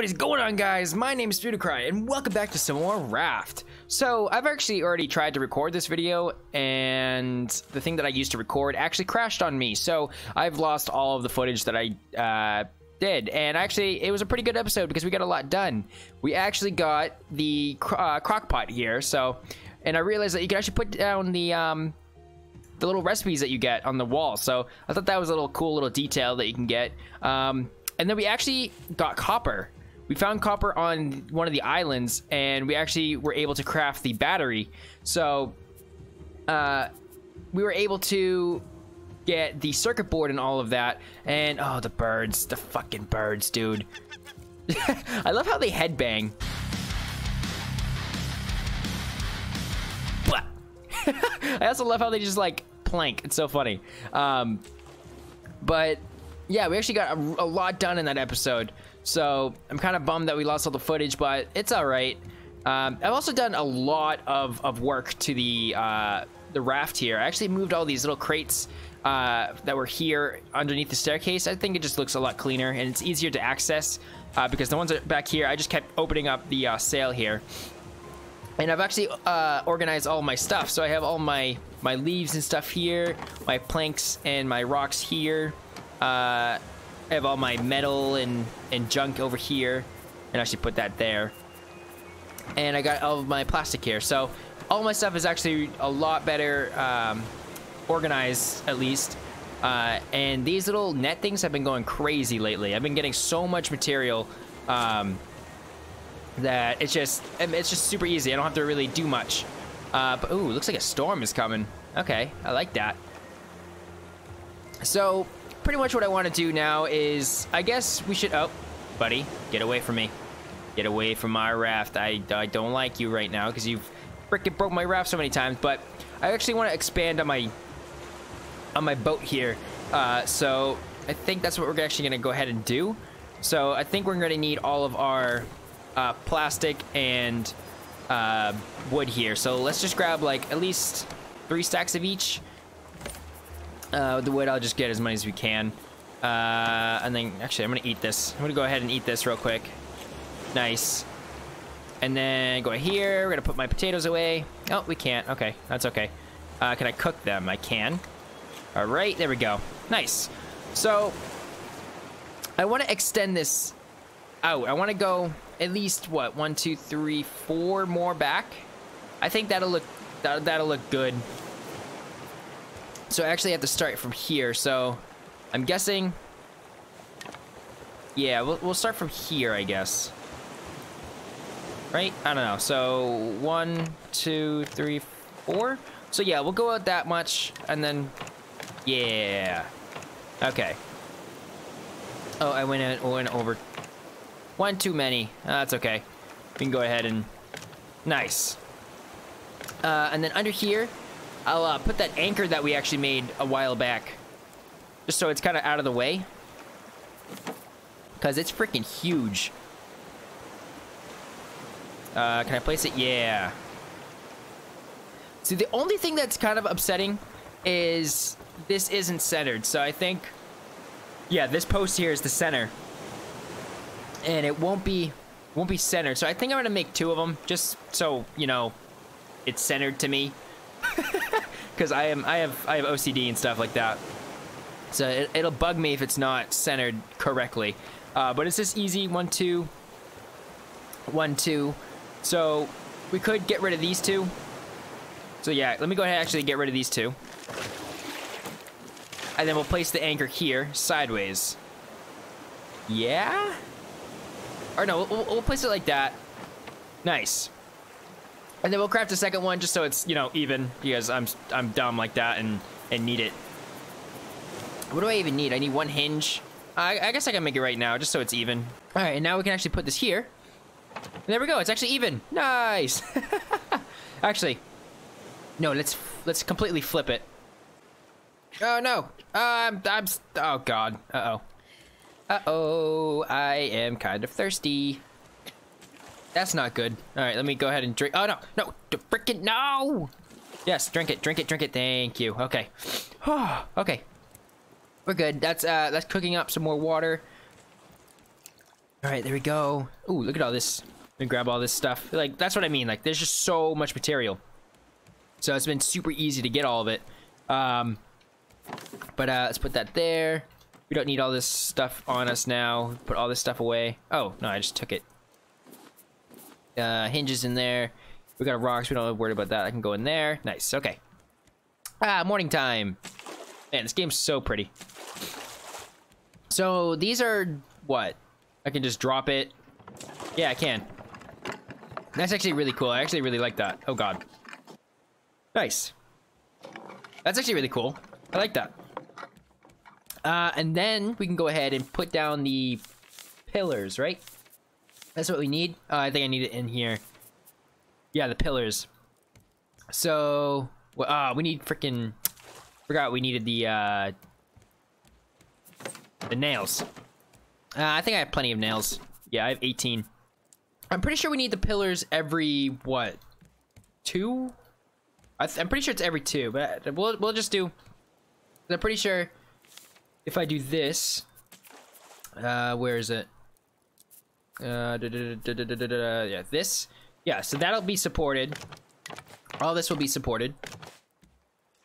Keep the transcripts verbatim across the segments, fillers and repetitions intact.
What is going on, guys? My name is SpooDieCry and welcome back to some more Raft. So I've actually already tried to record this video and the thing that I used to record actually crashed on me, so I've lost all of the footage that I uh, did. And actually it was a pretty good episode because we got a lot done. We actually got the cro uh, crock pot here, so and I realized that you can actually put down the um, the little recipes that you get on the wall, so I thought that was a little cool little detail that you can get. Um, and then we actually got copper. We found copper on one of the islands, and we actually were able to craft the battery. So uh, we were able to get the circuit board and all of that. And oh, the birds, the fucking birds, dude. I love how they headbang. I also love how they just like plank. It's so funny. Um, but yeah, we actually got a, a lot done in that episode. So I'm kind of bummed that we lost all the footage, but it's all right. Um, I've also done a lot of, of work to the uh, the raft here. I actually moved all these little crates uh, that were here underneath the staircase. I think it just looks a lot cleaner and it's easier to access uh, because the ones that are back here, I just kept opening up the uh, sail here. And I've actually uh, organized all my stuff. So I have all my, my leaves and stuff here, my planks and my rocks here. Uh, I have all my metal and, and junk over here, and I should put that there. And I got all of my plastic here. So all my stuff is actually a lot better um, organized, at least. Uh, and these little net things have been going crazy lately. I've been getting so much material um, that it's just it's just super easy. I don't have to really do much. Uh, but ooh, looks like a storm is coming. Okay, I like that. So pretty much what I want to do now is, I guess we should, oh, buddy, get away from me. Get away from my raft. I, I don't like you right now because you've frickin' broke my raft so many times, but I actually want to expand on my, on my boat here. Uh, so I think that's what we're actually going to go ahead and do. So I think we're going to need all of our uh, plastic and uh, wood here. So let's just grab like at least three stacks of each. Uh, with the wood, I'll just get as many as we can. Uh, and then, actually, I'm going to eat this. I'm going to go ahead and eat this real quick. Nice. And then go here. We're going to put my potatoes away. Oh, we can't. Okay, that's okay. Uh, can I cook them? I can. All right, there we go. Nice. So, I want to extend this out. I want to go at least, what, one, two, three, four more back? I think that'll look, that, that'll look good. So I actually have to start from here, so I'm guessing, yeah, we'll, we'll start from here, I guess, right? I don't know, so one, two, three, four, so yeah, we'll go out that much, and then, yeah, okay. Oh, I went, in, went over one too many, oh, that's okay, we can go ahead and, nice, uh, and then under here, I'll uh, put that anchor that we actually made a while back, just so it's kind of out of the way, because it's freaking huge. Uh, can I place it? Yeah. See, the only thing that's kind of upsetting is this isn't centered, so I think, yeah, this post here is the center, and it won't be, won't be centered, so I think I'm going to make two of them, just so, you know, it's centered to me. Because I am, I have, I have O C D and stuff like that, so it, it'll bug me if it's not centered correctly. Uh, but it's just easy. One, two, one, two. So we could get rid of these two. So yeah, let me go ahead and actually get rid of these two, and then we'll place the anchor here sideways. Yeah. Or no, we'll, we'll place it like that. Nice. And then we'll craft a second one just so it's, you know, even, because I'm I'm dumb like that and, and need it. What do I even need? I need one hinge. I, I guess I can make it right now just so it's even. All right, and now we can actually put this here. And there we go. It's actually even. Nice. Actually, no, let's let's completely flip it. Oh, no. Um, I'm, oh, God. Uh-oh. Uh-oh. I am kind of thirsty. That's not good. All right, let me go ahead and drink. Oh, no, no, frickin' no. Yes, drink it, drink it, drink it. Thank you. Okay. Okay. We're good. That's uh, that's cooking up some more water. All right, there we go. Ooh, look at all this. Let me grab all this stuff. Like, that's what I mean. Like, there's just so much material. So it's been super easy to get all of it. Um, but uh, let's put that there. We don't need all this stuff on us now. Put all this stuff away. Oh, no, I just took it. Uh, hinges in there. We got rocks. We don't have to worry about that. I can go in there. Nice. Okay. Ah, morning time. Man, this game's so pretty. So these are what? I can just drop it. Yeah, I can. That's actually really cool. I actually really like that. Oh, God. Nice. That's actually really cool. I like that. Uh, and then we can go ahead and put down the pillars, right? That's what we need. Uh, I think I need it in here. Yeah, the pillars. So, well, uh, we need freaking... Forgot we needed the, uh... the nails. Uh, I think I have plenty of nails. Yeah, I have eighteen. I'm pretty sure we need the pillars every, what? Two? I th I'm pretty sure it's every two, but we'll, we'll just do... I'm pretty sure... If I do this, uh, where is it? Uh, da, da, da, da, da, da, da, yeah, this. Yeah, so that'll be supported. All this will be supported.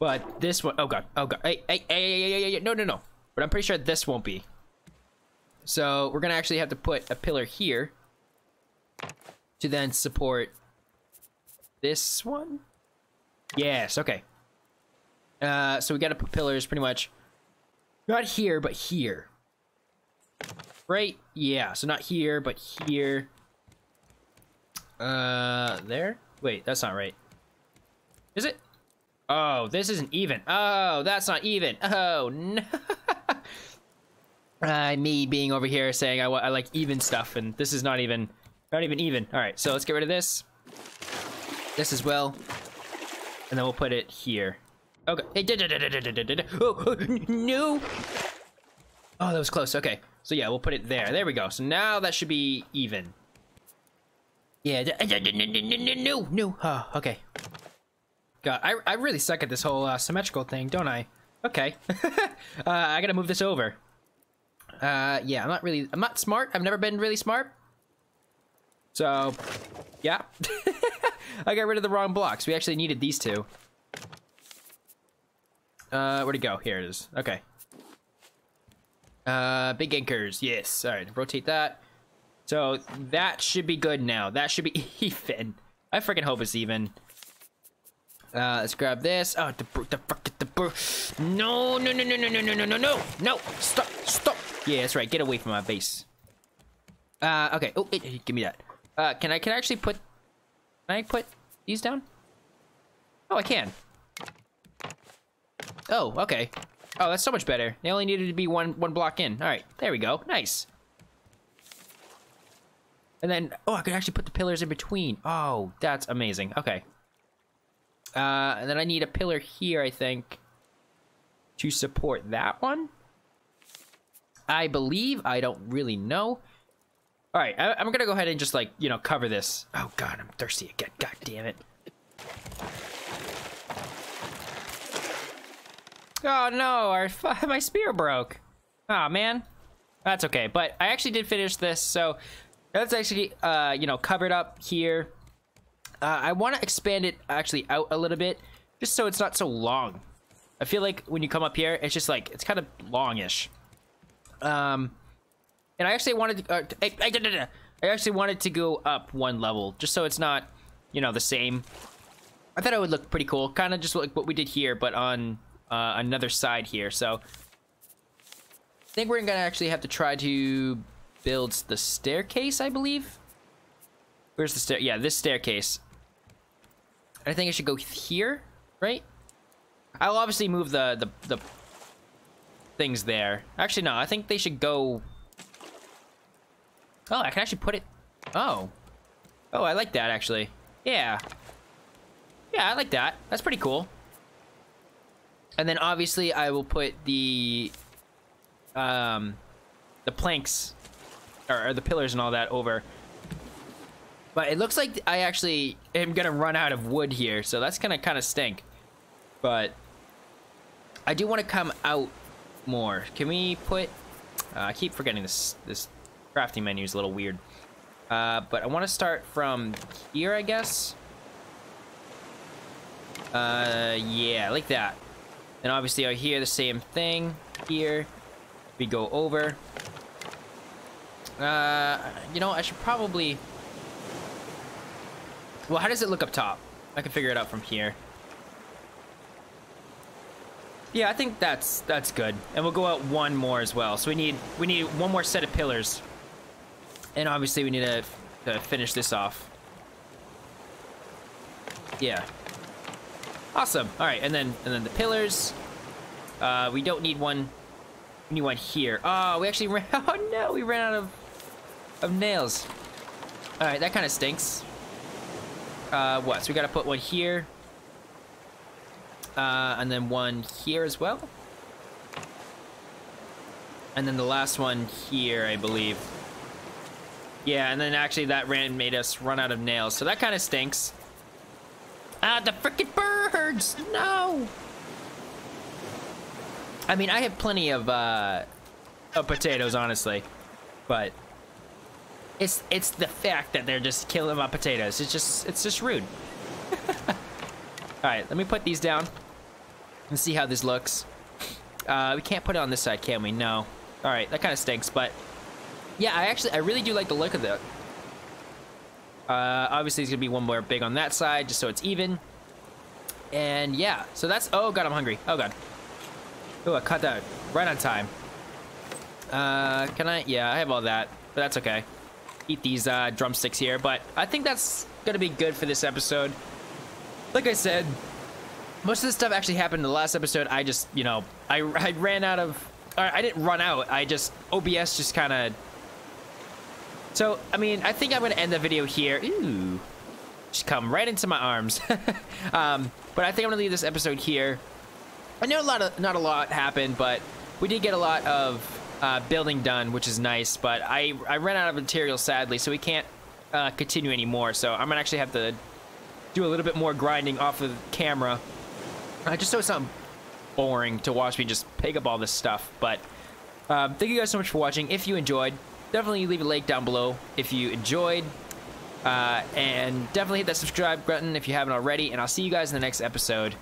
But this one, oh god, oh god, hey, hey, hey, hey, hey, hey, no, no, no. But I'm pretty sure this won't be. So we're gonna actually have to put a pillar here to then support this one. Yes, okay. Uh, so we gotta put pillars pretty much. Not here, but here. Right? Yeah, so not here, but here. Uh, there? Wait, that's not right. Is it? Oh, this isn't even. Oh, that's not even. Oh, no. uh, me being over here saying I, I like even stuff, and this is not even, not even even. All right, so let's get rid of this. This as well. And then we'll put it here. Okay. Hey, da, da, da, da, da, da, da. Oh, oh, no. Oh, that was close. Okay. So yeah, we'll put it there. There we go. So now that should be even. Yeah. Da, da, da, da, da, no, no. Oh, okay. God, I, I really suck at this whole uh, symmetrical thing, don't I? Okay. uh, I gotta move this over. Uh, yeah, I'm not really, I'm not smart. I've never been really smart. So, yeah. I got rid of the wrong blocks. We actually needed these two. Uh, where'd it go? Here it is. Okay. Uh, big anchors. Yes. All right. Rotate that. So that should be good now. That should be even. I freaking hope it's even. Uh, let's grab this. Oh, the the the no no no no no no no no no no no stop stop. Yeah, that's right. Get away from my base. Uh, okay. Oh, it, it, give me that. Uh, can I can I actually put? Can I put these down? Oh, I can. Oh, okay. Oh, that's so much better. They only needed to be one one block in. All right, there we go. Nice. And then, oh, I could actually put the pillars in between. Oh, that's amazing. Okay. Uh, and then I need a pillar here, I think, to support that one. I believe. I don't really know. All right, I, I'm gonna go ahead and just like you know cover this. Oh God, I'm thirsty again. God damn it. Oh no, our, my spear broke. Oh man, that's okay. But I actually did finish this, so that's actually, uh, you know, covered up here. Uh, I want to expand it actually out a little bit, just so it's not so long. I feel like when you come up here, it's just like, it's kind of longish. Um, and I actually wanted to, uh, I, I, I actually wanted to go up one level, just so it's not, you know, the same. I thought it would look pretty cool, kind of just like what we did here, but on... Uh, another side here, so I think we're gonna actually have to try to build the staircase. I believe. Where's the stair? Yeah, this staircase. I think it should go here, right? I'll obviously move the the the things there. Actually, no, I think they should go. Oh, I can actually put it. Oh, oh, I like that actually. Yeah, yeah, I like that. That's pretty cool. And then obviously I will put the, um, the planks, or, or the pillars and all that over. But it looks like I actually am gonna run out of wood here, so that's gonna kind of stink. But I do want to come out more. Can we put? Uh, I keep forgetting this this crafting menu is a little weird. Uh, but I want to start from here, I guess. Uh, yeah, like that. And obviously out here, the same thing. Here, we go over. Uh, you know, I should probably... Well, how does it look up top? I can figure it out from here. Yeah, I think that's that's good. And we'll go out one more as well. So we need we need one more set of pillars. And obviously we need to, to finish this off. Yeah. Awesome. All right, and then and then the pillars. Uh, we don't need one. We need one here. Oh, we actually ran. Oh no, we ran out of of nails. All right, that kind of stinks. Uh, what? So we gotta put one here. Uh, and then one here as well. And then the last one here, I believe. Yeah, and then actually that ran made us run out of nails, so that kind of stinks. Ah, the frickin' birds! No! I mean, I have plenty of, uh, of potatoes, honestly. But it's it's the fact that they're just killing my potatoes. It's just, it's just rude. All right, let me put these down and see how this looks. Uh, we can't put it on this side, can we? No. All right, that kind of stinks, but yeah, I actually, I really do like the look of that. Uh, obviously, it's gonna be one more big on that side, just so it's even. And yeah, so that's, oh God, I'm hungry. Oh God. Oh, I caught that right on time. Uh, can I, yeah, I have all that, but that's okay. Eat these uh, drumsticks here, but I think that's gonna be good for this episode. Like I said, most of this stuff actually happened in the last episode. I just, you know, I, I ran out of... Or I didn't run out. I just... O B S just kind of... So, I mean, I think I'm going to end the video here. Ooh. Just come right into my arms. um, but I think I'm going to leave this episode here. I know a lot of, not a lot happened, but we did get a lot of uh, building done, which is nice. But I, I ran out of material, sadly, so we can't uh, continue anymore. So I'm going to actually have to... do a little bit more grinding off of camera, uh, just so it's not boring to watch me just pick up all this stuff. But uh, thank you guys so much for watching. If you enjoyed, definitely leave a like down below if you enjoyed, uh, and definitely hit that subscribe button if you haven't already, and I'll see you guys in the next episode.